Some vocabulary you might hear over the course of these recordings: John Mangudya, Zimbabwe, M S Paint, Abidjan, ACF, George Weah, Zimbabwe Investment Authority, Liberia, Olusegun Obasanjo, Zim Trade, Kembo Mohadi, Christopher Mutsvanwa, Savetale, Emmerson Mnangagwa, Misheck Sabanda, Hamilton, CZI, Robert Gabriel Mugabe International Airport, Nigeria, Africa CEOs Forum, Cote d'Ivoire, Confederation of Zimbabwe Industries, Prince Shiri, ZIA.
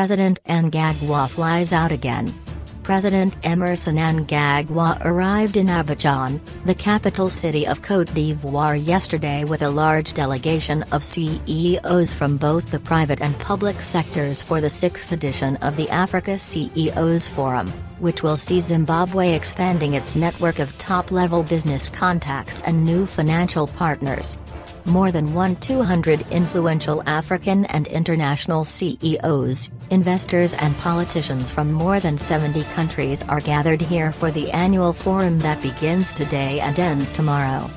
President Mnangagwa flies out again. President Emmerson Mnangagwa arrived in Abidjan, the capital city of Cote d'Ivoire yesterday with a large delegation of CEOs from both the private and public sectors for the 6th edition of the Africa CEOs Forum, which will see Zimbabwe expanding its network of top-level business contacts and new financial partners. More than 200 influential African and international CEOs, investors and politicians from more than 70 countries are gathered here for the annual forum that begins today and ends tomorrow.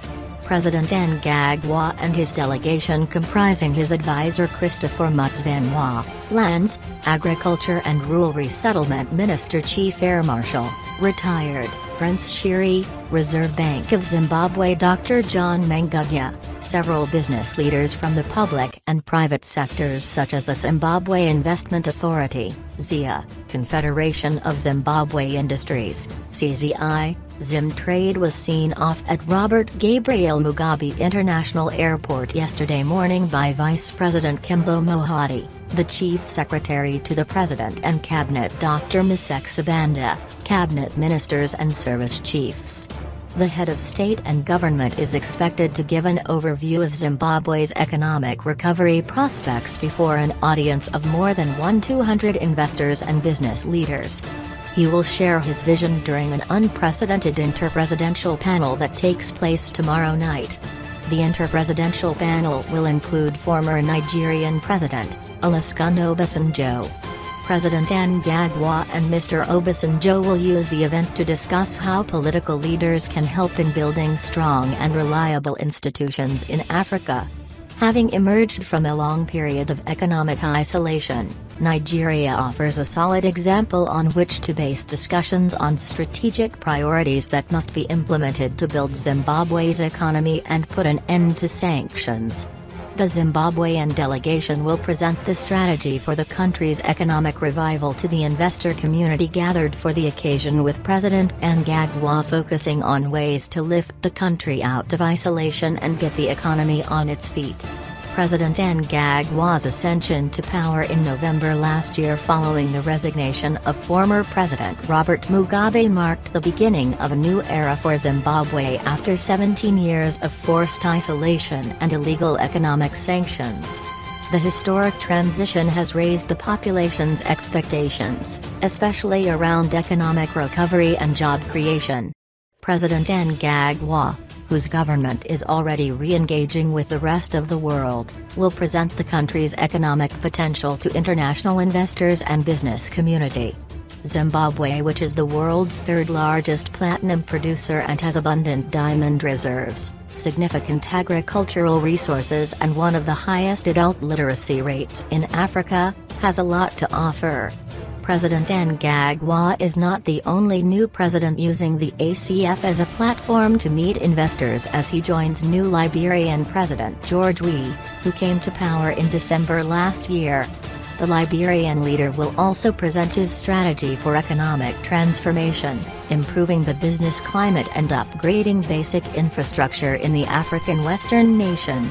President Mnangagwa and his delegation comprising his advisor Christopher Mutsvanwa, Lands, Agriculture and Rural Resettlement Minister Chief Air Marshal, retired, Prince Shiri, Reserve Bank of Zimbabwe Dr. John Mangudya, several business leaders from the public and private sectors such as the Zimbabwe Investment Authority, ZIA, Confederation of Zimbabwe Industries, CZI, Zim Trade was seen off at Robert Gabriel Mugabe International Airport yesterday morning by Vice President Kembo Mohadi, the Chief Secretary to the President and Cabinet Dr. Misheck Sabanda, Cabinet Ministers and Service Chiefs. The head of state and government is expected to give an overview of Zimbabwe's economic recovery prospects before an audience of more than 200 investors and business leaders. He will share his vision during an unprecedented interpresidential panel that takes place tomorrow night. The interpresidential panel will include former Nigerian President, Olusegun Obasanjo. President Mnangagwa and Mr. Obasanjo will use the event to discuss how political leaders can help in building strong and reliable institutions in Africa. Having emerged from a long period of economic isolation, Nigeria offers a solid example on which to base discussions on strategic priorities that must be implemented to build Zimbabwe's economy and put an end to sanctions. The Zimbabwean delegation will present the strategy for the country's economic revival to the investor community gathered for the occasion, with President Mnangagwa focusing on ways to lift the country out of isolation and get the economy on its feet. President Mnangagwa's ascension to power in November last year following the resignation of former President Robert Mugabe marked the beginning of a new era for Zimbabwe after 17 years of forced isolation and illegal economic sanctions. The historic transition has raised the population's expectations, especially around economic recovery and job creation. President Mnangagwa, whose government is already re-engaging with the rest of the world, will present the country's economic potential to international investors and business community. Zimbabwe, which is the world's third-largest platinum producer and has abundant diamond reserves, significant agricultural resources and one of the highest adult literacy rates in Africa, has a lot to offer. President Mnangagwa is not the only new president using the ACF as a platform to meet investors as he joins new Liberian President George Weah, who came to power in December last year. The Liberian leader will also present his strategy for economic transformation, improving the business climate and upgrading basic infrastructure in the African Western nation.